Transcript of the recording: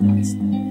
Nice.